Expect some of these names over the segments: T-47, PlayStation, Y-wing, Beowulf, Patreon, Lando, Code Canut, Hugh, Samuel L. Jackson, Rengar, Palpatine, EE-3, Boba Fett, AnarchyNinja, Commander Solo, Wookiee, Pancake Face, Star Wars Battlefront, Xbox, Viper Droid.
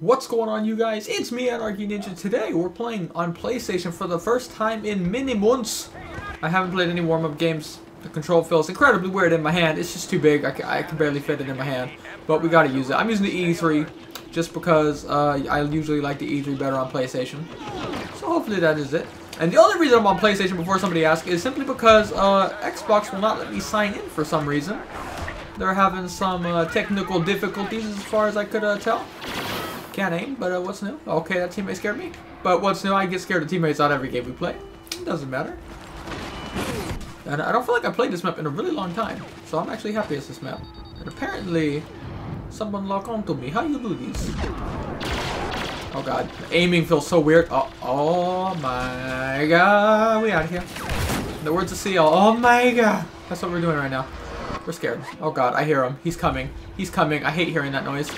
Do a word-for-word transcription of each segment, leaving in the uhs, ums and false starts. What's going on, you guys? It's me, AnarchyNinja. Today we're playing on PlayStation for the first time in many months. I haven't played any warm-up games. The control feels incredibly weird in my hand. It's just too big. I can, I can barely fit it in my hand. But we gotta use it. I'm using the E E three just because uh, I usually like the E E three better on PlayStation. So hopefully that is it. And the only reason I'm on PlayStation, before somebody asks, is simply because uh, Xbox will not let me sign in for some reason. They're having some uh, technical difficulties as far as I could uh, tell. Can't aim, but uh, what's new? Okay, that teammate scared me. But what's new? I get scared of teammates out every game we play. It doesn't matter. And I don't feel like I played this map in a really long time, so I'm actually happy it's this map. And apparently, someone locked onto me. How you do these? Oh god, aiming feels so weird. Oh, oh my god, we out of here. The words of C L. Oh my god, that's what we're doing right now. We're scared. Oh god, I hear him. He's coming. He's coming. I hate hearing that noise.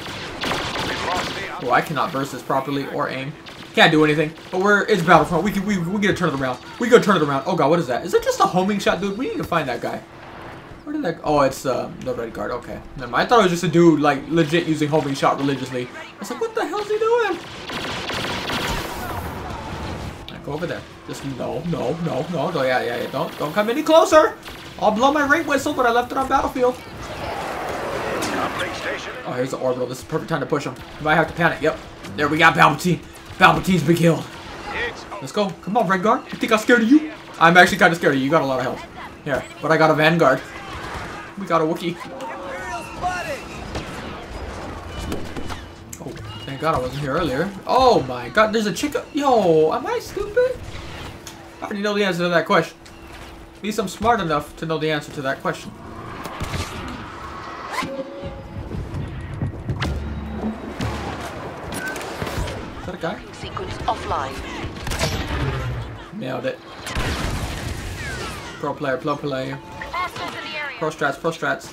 Oh, I cannot burst this properly or aim. Can't do anything. But we're it's Battlefront. We can we we get a turn of the round. We go turn of the round. Oh god, what is that? Is that just a homing shot, dude? We need to find that guy. Where did that? Oh, it's uh, the red guard. Okay, never mind. I thought it was just a dude like legit using homing shot religiously. I was like, what the hell is he doing? Right, go over there. Just no, no, no, no, no. Yeah, yeah, yeah. Don't don't come any closer. I'll blow my rape whistle, but I left it on Battlefield. Oh, here's the orbital. This is the perfect time to push him. You might have to panic. Yep. There we got Palpatine. Palpatine's been killed. Let's go. Come on, Rengar. You think I'm scared of you? I'm actually kind of scared of you. You got a lot of health. Here. But I got a Vanguard. We got a Wookiee. Oh, thank God I wasn't here earlier. Oh my God. There's a chicken. Yo, am I stupid? I already know the answer to that question. At least I'm smart enough to know the answer to that question. Sequence offline. Nailed it. Pro player, pro player. Pro strats, pro strats.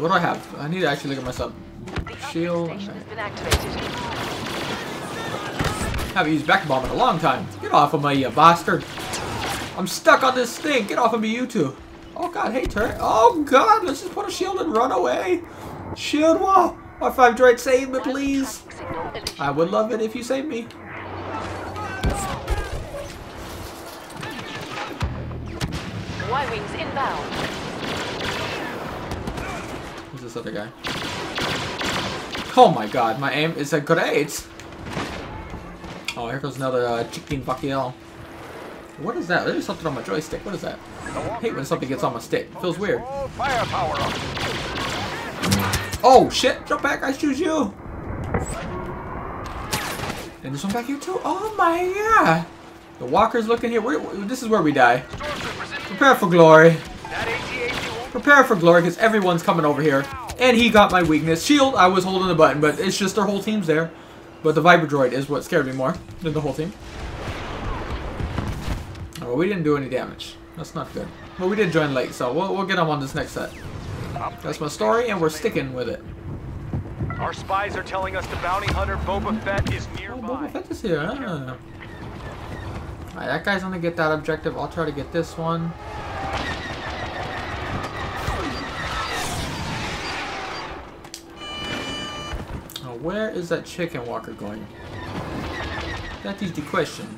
What do I have? I need to actually look at myself. Shield. Haven't used back bomb in a long time. Get off of me, you bastard. I'm stuck on this thing. Get off of me, you two. Oh god, hey turret. Oh god, let's just put a shield and run away. Shield wall. R five droid, save me, please. I would love it if you saved me. Y-wings inbound. Who's this other guy? Oh my god, my aim is a great. Oh, here goes another uh, chicken buckle. What is that? There's something on my joystick. What is that? I hate when something gets on my stick. It feels weird. Oh shit, jump back, I choose you. And there's one back here too? Oh my god! The walker's looking here. We're, we're, this is where we die. Prepare for glory. Prepare for glory because everyone's coming over here. And he got my weakness. Shield, I was holding the button, but it's just their whole team's there. But the Viper Droid is what scared me more than the whole team. Oh, we didn't do any damage. That's not good. But we did join late, so we'll, we'll get them on this next set. That's my story, and we're sticking with it. Our spies are telling us the bounty hunter Boba Fett is nearby. Oh, Boba Fett is here. Ah. Alright, that guy's gonna get that objective. I'll try to get this one. Now, where is that chicken walker going? That is the question.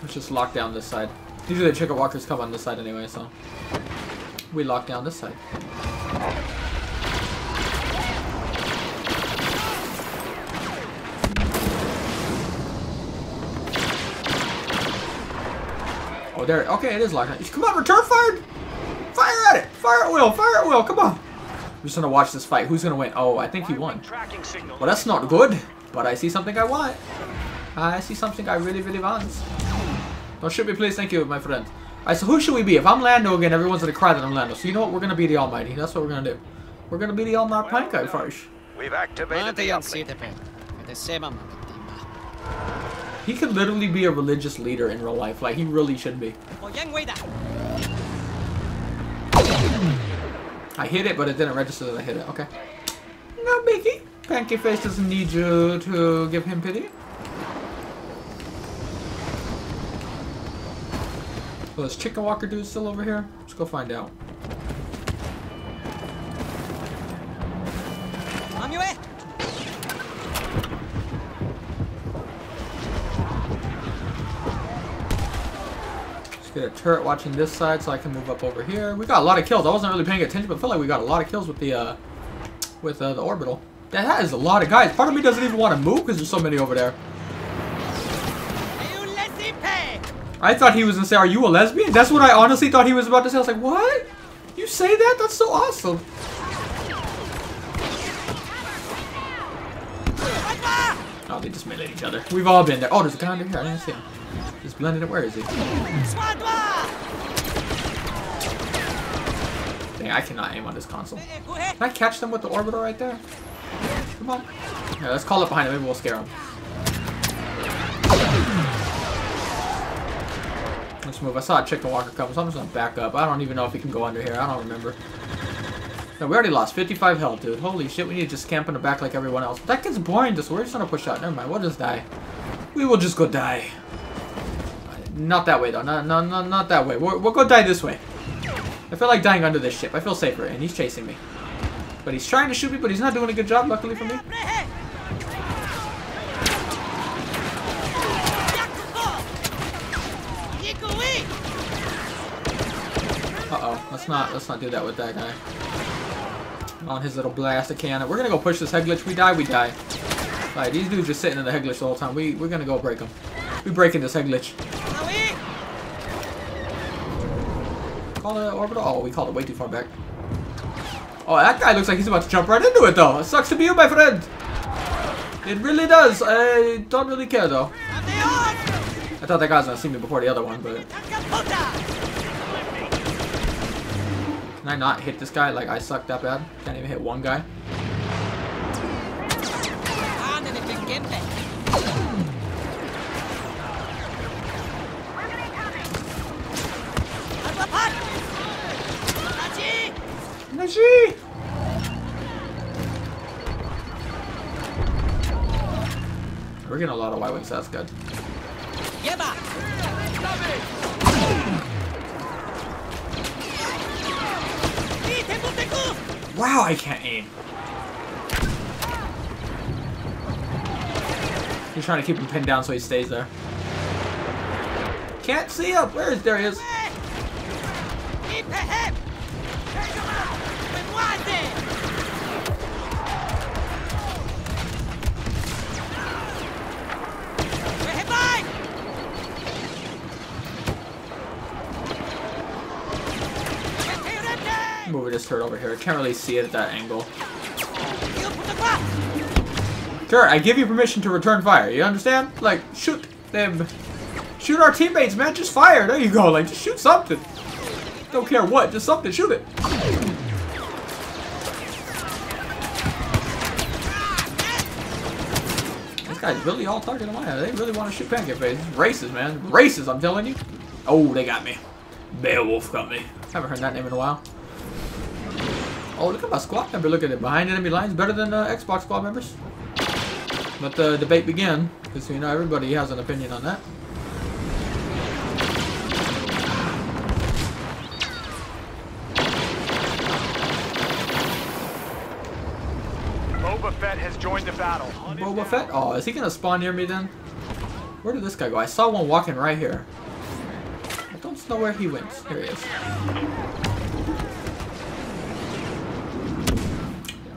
Let's just lock down this side. Usually the chicken walkers come on this side anyway, so we lock down this side. Oh, there it, okay, it is locked down. Come on, return fired! Fire at it! Fire at will! Fire at will! Come on! I'm just gonna watch this fight. Who's gonna win? Oh, I think he won. Well, that's not good, but I see something I want. I see something I really, really want. Don't shoot me, please. Thank you, my friend. Alright, so who should we be? If I'm Lando again, everyone's going to cry that I'm Lando. So you know what? We're going to be the Almighty. That's what we're going to do. We're going to be the Almighty Pancake Face. We've activated the uplink. He could literally be a religious leader in real life. Like, he really should be. I hit it, but it didn't register that I hit it. Okay. No, Mickey. Pancake Face doesn't need you to give him pity. Well, this chicken walker dude still over here? Let's go find out. Just get a turret watching this side so I can move up over here. We got a lot of kills. I wasn't really paying attention, but I felt like we got a lot of kills with the uh, with uh, the orbital. That is a lot of guys. Part of me doesn't even want to move because there's so many over there. I thought he was going to say, are you a lesbian? That's what I honestly thought he was about to say. I was like, what? You say that? That's so awesome. Oh, they just melee each other. We've all been there. Oh, there's a guy under here. I didn't see him. He's blended it. Where is he? Dang, I cannot aim on this console. Can I catch them with the orbital right there? Come on. Yeah, let's call it behind him. Maybe we'll scare him. Let's move. I saw a chicken walker come, so I'm just gonna back up. I don't even know if he can go under here. I don't remember. No, we already lost fifty-five health, dude. Holy shit, we need to just camp in the back like everyone else. That gets boring, just we're just gonna push out. Never mind, we'll just die. We will just go die. Not that way though. No, no, no, not that way. We're, we'll go die this way. I feel like dying under this ship. I feel safer, and he's chasing me. But he's trying to shoot me, but he's not doing a good job, luckily for me. Uh-oh, let's not let's not do that with that guy. On his little blaster cannon. We're gonna go push this head glitch. We die, we die. Alright, these dudes just sitting in the head glitch the whole time. We we're gonna go break them. We breaking this head glitch. Call it orbital. Oh, we called it way too far back. Oh, that guy looks like he's about to jump right into it though. It sucks to be you, my friend. It really does. I don't really care though. I thought that guy was gonna see me before the other one, but. Can I not hit this guy? Like, I suck that bad? Can't even hit one guy. Energy! We're getting a lot of Y-wings, that's good. Wow, I can't aim. He's trying to keep him pinned down so he stays there. Can't see him. Where is there he is? Move this turret over here. I can't really see it at that angle. Sure, I give you permission to return fire. You understand? Like, shoot them. Shoot our teammates, man. Just fire. There you go. Like, just shoot something. Don't care what. Just something. Shoot it. This guy's really all targeting my head. They really want to shoot Pancake Face. Racist, man. Racist, I'm telling you. Oh, they got me. Beowulf got me. Haven't heard that name in a while. Oh, look at my squad member. Look at it. Behind enemy lines. Better than uh, Xbox squad members. Let the debate begin. Because, you know, everybody has an opinion on that. Boba Fett has joined the battle. Boba Fett? Oh, is he going to spawn near me then? Where did this guy go? I saw one walking right here. I don't know where he went. Here he is.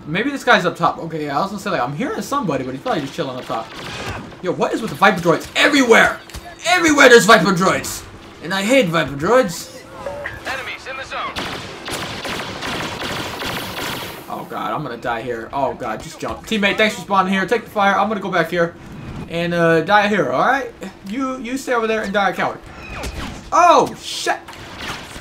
Maybe this guy's up top. Okay, yeah, I was gonna say, like, I'm hearing somebody, but he's probably just chilling up top. Yo, what is with the Viper Droids? Everywhere! Everywhere there's Viper Droids! And I hate Viper Droids! Enemies in the zone! Oh god, I'm gonna die here. Oh god, just jump. Teammate, thanks for spawning here. Take the fire. I'm gonna go back here. And, uh, die here, alright? You, you stay over there and die a coward. Oh, shit!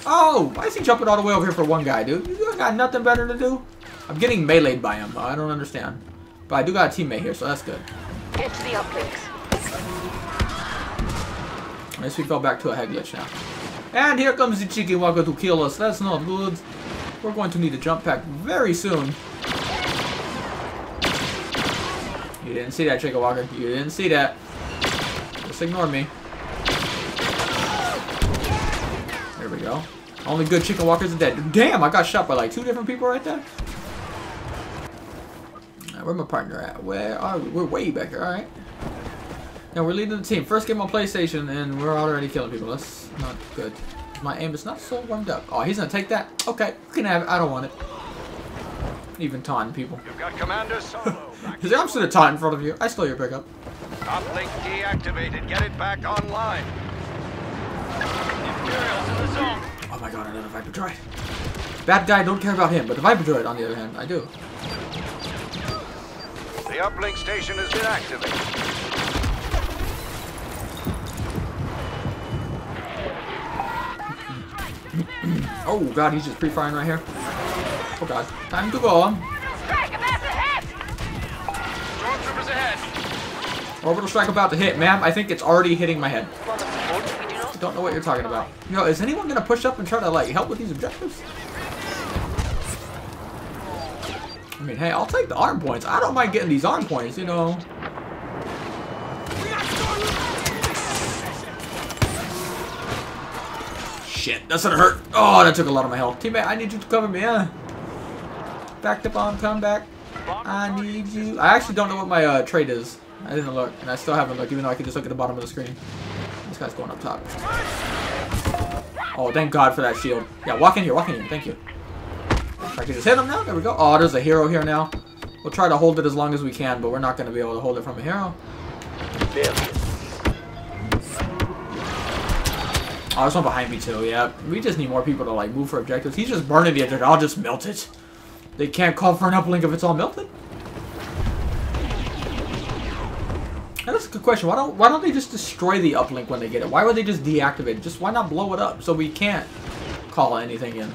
Oh, why is he jumping all the way over here for one guy, dude? You got nothing better to do? I'm getting meleeed by him. I don't understand. But I do got a teammate here, so that's good. Catch the upgrades. Unless we go back to a head glitch now. And here comes the chicken walker to kill us. That's not good. We're going to need a jump pack very soon. You didn't see that, chicken walker. You didn't see that. Just ignore me. There we go. Only good chicken walkers are dead. Damn, I got shot by like two different people right there. Where my partner at? Where are we? We're way back. All right. Now we're leading the team. First game on PlayStation, and we're already killing people. That's not good. My aim is not so warmed up. Oh, he's gonna take that. Okay, you can have it. I don't want it. Even taunting people. You've got Commander Solo. Because I'm still a taunt in front of you. I stole your pickup. Uplink deactivated. Get it back online. Imperials in the zone. Oh my god, another Viper Droid. That guy, don't care about him, but the Viper Droid, on the other hand, I do. The uplink station has been activated. Oh god, he's just pre-firing right here. Oh god, time to go. Orbital strike about to hit, ma'am. I think it's already hitting my head. Don't know what you're talking about. Yo, is anyone gonna push up and try to like help with these objectives? I mean, hey, I'll take the arm points. I don't mind getting these arm points, you know. Shit, that's gonna hurt. Oh, that took a lot of my health. Teammate, I need you to cover me, huh? Back to bomb, come back. I need you. I actually don't know what my uh, trait is. I didn't look, and I still haven't looked, even though I can just look at the bottom of the screen. This guy's going up top. Oh, thank God for that shield. Yeah, walk in here, walk in here. Thank you. I can just hit him now. There we go. Oh, there's a hero here now. We'll try to hold it as long as we can, but we're not gonna be able to hold it from a hero. Damn. Oh, there's one behind me too, yeah. We just need more people to like move for objectives. He's just burning the objective. I'll just melt it. They can't call for an uplink if it's all melted. Now, that's a good question. Why don't why don't they just destroy the uplink when they get it? Why would they just deactivate it? Just why not blow it up so we can't call anything in?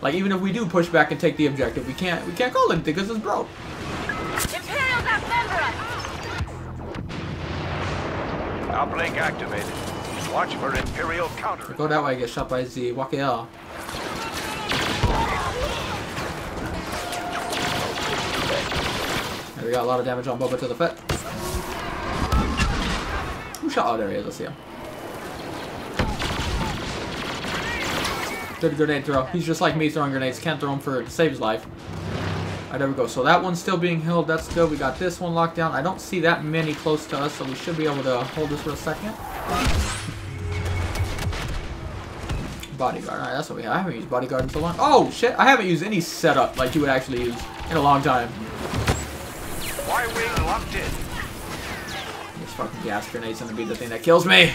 Like even if we do push back and take the objective, we can't we can't call anything because it's broke. Imperials outnumber us. Uplink activated. Watch for Imperial counter. Go that way, I get shot by the Wookiee. There we got a lot of damage on Boba to the Fett. Who shot? Oh, there he is. Let's see him. Good grenade throw. He's just like me throwing grenades. Can't throw him for to save his life. Alright, there we go. So that one's still being held. That's good. We got this one locked down. I don't see that many close to us, so we should be able to hold this for a second. Bodyguard. Alright, that's what we have. I haven't used bodyguard in so long. Oh, shit. I haven't used any setup like you would actually use in a long time. Y-wing locked in. This fucking gas grenade's gonna be the thing that kills me.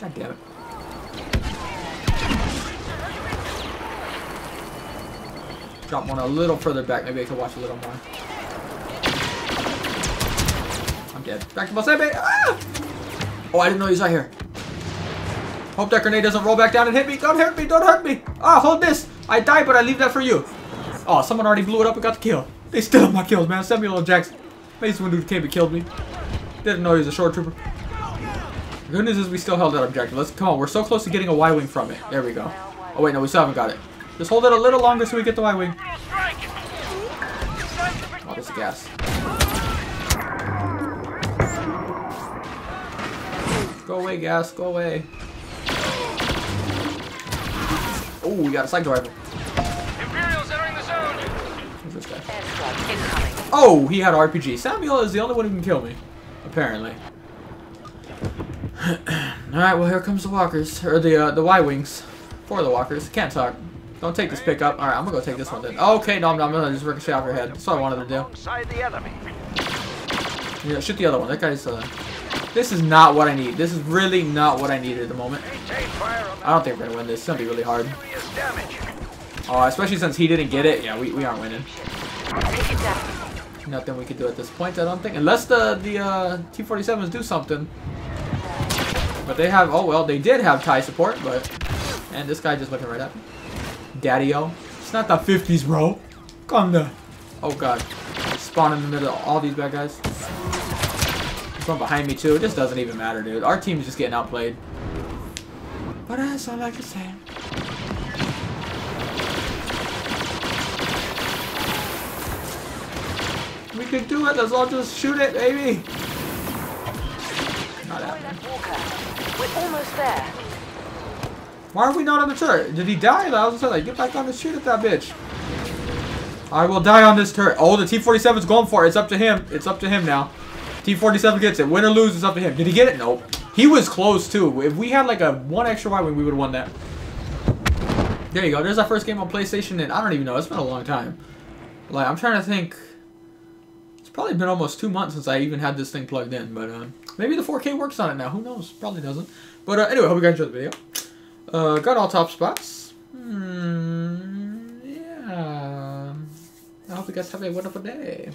God damn it. Drop one a little further back. Maybe I can watch a little more. Dead. Back to my side, baby. Ah! Oh, I didn't know he was out here. Hope that grenade doesn't roll back down and hit me. Don't hurt me. Don't hurt me. Ah, hold this. I die, but I leave that for you. Oh, someone already blew it up and got the kill. They still have my kills, man. Samuel L. Jackson. Maybe one dude came and killed me. Didn't know he was a short trooper. The good news is we still held that objective. Let's come on. We're so close to getting a Y-wing from it. There we go. Oh, wait. No, we still haven't got it. Just hold it a little longer so we get the Y-wing. Oh, this is gas. Go away, gas, go away. Oh, we got a psych rifle. Imperials entering the zone. Who's this guy? Oh, he had an R P G. Samuel is the only one who can kill me, apparently. Alright, well here comes the walkers. Or the uh, the Y-wings. For the walkers. Can't talk. Don't take this pickup. Alright, I'm gonna go take this one then. Okay, no, I'm not gonna just ricochet off your head. That's what I wanted to do. Yeah, shoot the other one. That guy's uh this is not what I need. This is really not what I need at the moment. I don't think we're gonna win this. It's gonna be really hard. Oh, especially since he didn't get it. Yeah, we, we aren't winning. Nothing we could do at this point, I don't think. Unless the, the uh, T forty-sevens do something. But they have, oh well, they did have T I E support, but... And this guy just looking right at me. Daddy-o. It's not the fifties, bro. Come the... Oh god. Spawn in the middle of all these bad guys. From behind me too. It just doesn't even matter, dude. Our team is just getting outplayed. But that's all I can say. We can do it. Let's all just shoot it, baby. not happening. We're almost there. Why are we not on the turret? Did he die? I was just like, get back on the shoot at that bitch. I will die on this turret. Oh, the T forty-seven's going for it. It's up to him. It's up to him now. T forty-seven gets it. Win or lose, it's up to him. Did he get it? Nope. He was close too. If we had like a one extra Y-wing, we would have won that. There you go. There's our first game on PlayStation, and I don't even know. It's been a long time. Like, I'm trying to think. It's probably been almost two months since I even had this thing plugged in, but um, maybe the four K works on it now. Who knows? Probably doesn't. But uh, anyway, hope you guys enjoyed the video. Uh, got all top spots. Hmm, yeah. I hope you guys have a wonderful day.